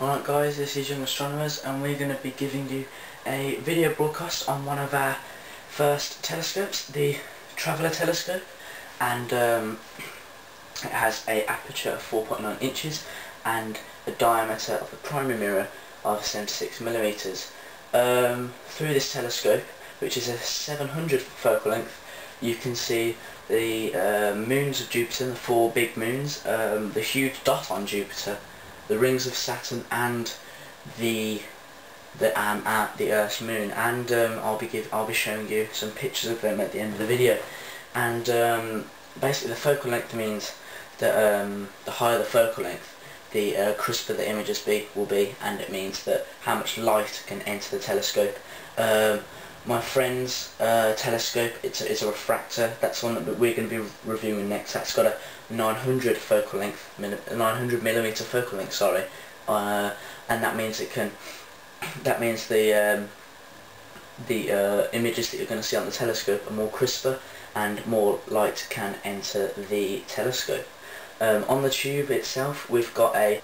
Alright guys, this is Young Astronomers and we're going to be giving you a video broadcast on one of our first telescopes, the Traveller Telescope, and it has an aperture of 4.9 inches and a diameter of the primary mirror of 76 mm. Through this telescope, which is a 700 focal length, you can see the moons of Jupiter, the four big moons, the huge dot on Jupiter, the rings of Saturn, and the Earth's moon. And I'll be showing you some pictures of them at the end of the video. And basically, the focal length means that the higher the focal length, the crisper the images will be, and it means that how much light can enter the telescope. My friend's telescope, it's a refractor. That's one that we're going to be reviewing next. That's got a 900 focal length, 900 mm focal length. Sorry, and that means it can. That means the images that you're going to see on the telescope are more crisper, and more light can enter the telescope. On the tube itself, we've got a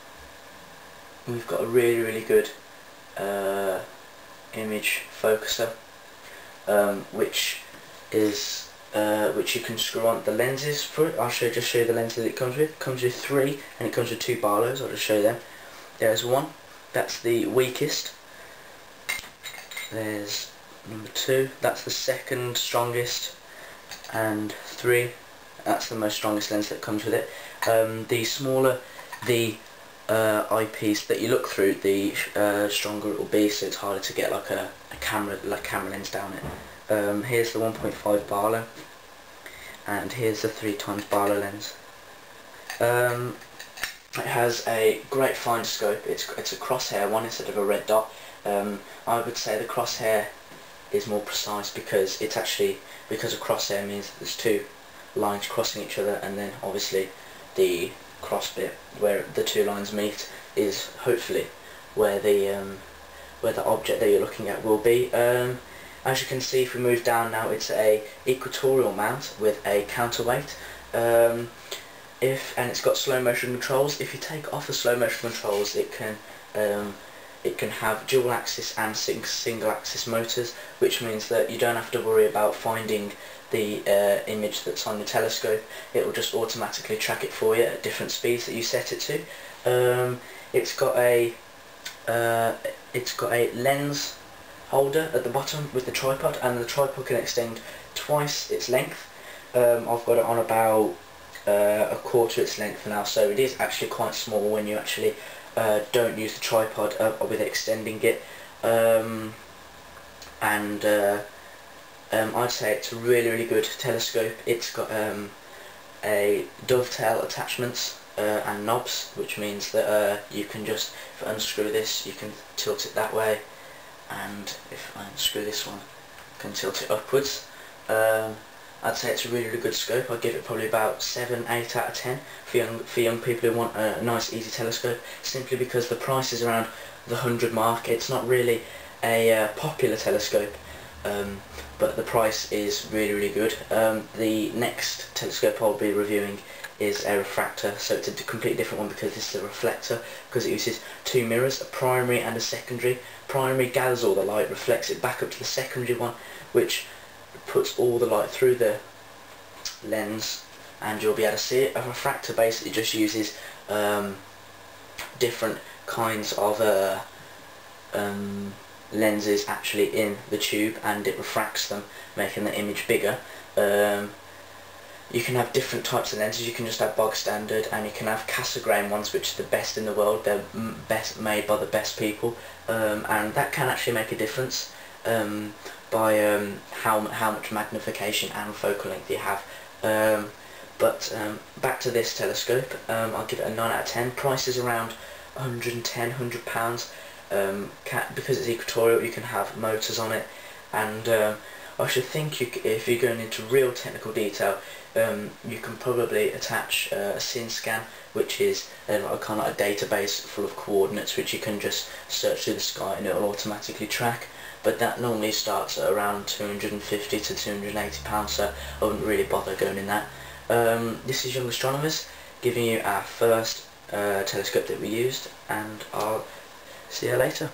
really good image focuser, which you can screw on the lenses for it. I'll just show you the lenses that it comes with. It comes with three, and it comes with two Barlows. I'll just show them. There's one, that's the weakest. There's number two, that's the second strongest, and three, that's the most strongest lens that comes with it. The smaller the eyepiece that you look through, the stronger it will be, so it's harder to get like a camera lens down it. Here's the 1.5 Barlow, and here's the 3x Barlow lens. It has a great find scope. It's a crosshair one instead of a red dot. I would say the crosshair is more precise because because a crosshair means that there's two lines crossing each other, and then obviously the cross bit where the two lines meet is hopefully where the object that you're looking at will be. As you can see, if we move down now, it's a equatorial mount with a counterweight. And it's got slow motion controls. If you take off the slow motion controls, it can have dual axis and single axis motors, which means that you don't have to worry about finding the image that's on the telescope. It will just automatically track it for you at different speeds that you set it to. It's got a lens holder at the bottom with the tripod, and the tripod can extend twice its length. I've got it on about a quarter its length now, so it is actually quite small when you actually don't use the tripod with extending it. I'd say it's a really good telescope. It's got a dovetail attachments and knobs, which means that you can just, if I unscrew this, you can tilt it that way, and if I unscrew this one, I can tilt it upwards. I'd say it's a really good scope. I'd give it probably about 7-8 out of 10 for young people who want a nice easy telescope, simply because the price is around the 100 mark. It's not really a popular telescope, but the price is really good. The next telescope I'll be reviewing is a refractor, so it's a completely different one because this is a reflector, because it uses two mirrors, a primary and a secondary. Primary gathers all the light, reflects it back up to the secondary one, which puts all the light through the lens and you'll be able to see it. A refractor basically just uses different kinds of lenses actually in the tube, and it refracts them, making the image bigger. You can have different types of lenses. You can just have bog standard, and you can have Cassegrain ones, which are the best in the world. They're best made by the best people, and that can actually make a difference by how much magnification and focal length you have. But back to this telescope, I'll give it a 9 out of 10. Price is around £100, because it's equatorial, you can have motors on it, and I should think if you're going into real technical detail, you can probably attach a SynScan, which is kind of like a database full of coordinates, which you can just search through the sky and it'll automatically track. But that normally starts at around £250 to £280, so I wouldn't really bother going in that. This is Young Astronomers giving you our first telescope that we used, and I'll See you later.